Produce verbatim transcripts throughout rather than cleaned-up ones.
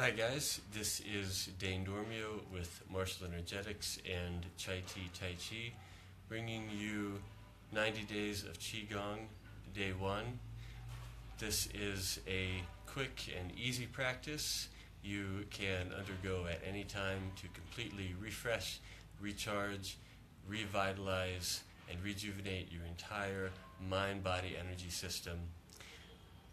Hi guys, this is Dane Dormio with Martial Energetics and Chai Tea Tai Chi, bringing you ninety days of Qigong, day one. This is a quick and easy practice you can undergo at any time to completely refresh, recharge, revitalize, and rejuvenate your entire mind-body energy system.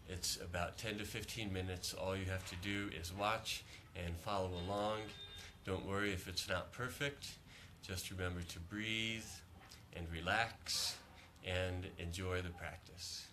It's about ten to fifteen minutes. All you have to do is watch and follow along. Don't worry if it's not perfect. Just remember to breathe and relax and enjoy the practice.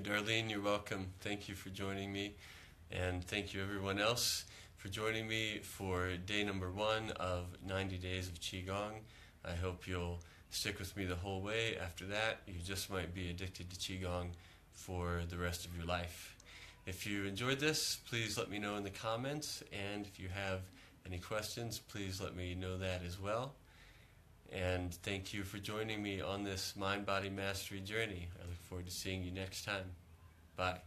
Darlene, you're welcome. Thank you for joining me, and thank you everyone else for joining me for day number one of ninety days of Qigong. I hope you'll stick with me the whole way. After that, you just might be addicted to Qigong for the rest of your life. If you enjoyed this, please let me know in the comments, and if you have any questions, please let me know that as well. And thank you for joining me on this mind-body mastery journey. I look forward to seeing you next time. Bye.